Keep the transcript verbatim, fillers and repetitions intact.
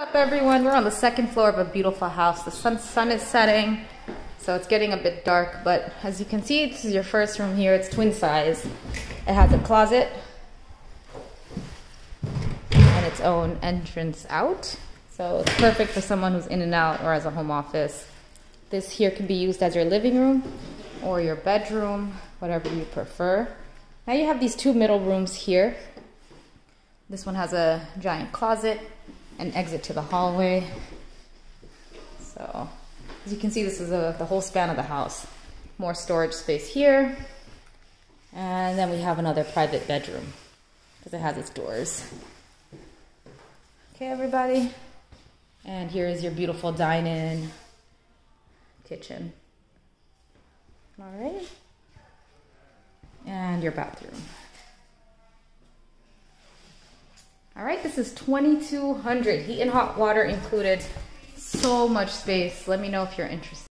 What's up, everyone? We're on the second floor of a beautiful house. The sun, sun is setting, so it's getting a bit dark, but as you can see, this is your first room here. It's twin size. It has a closet and its own entrance out, so it's perfect for someone who's in and out or as a home office. This here can be used as your living room or your bedroom, whatever you prefer. Now you have these two middle rooms here. This one has a giant closet, an exit to the hallway. So as you can see, this is a, the whole span of the house. More storage space here, and then we have another private bedroom because it has its doors. Okay, everybody, and here is your beautiful dine-in kitchen. All right, and your bathroom. All right, this is twenty-two hundred, heat and hot water included. So much space. Let me know if you're interested.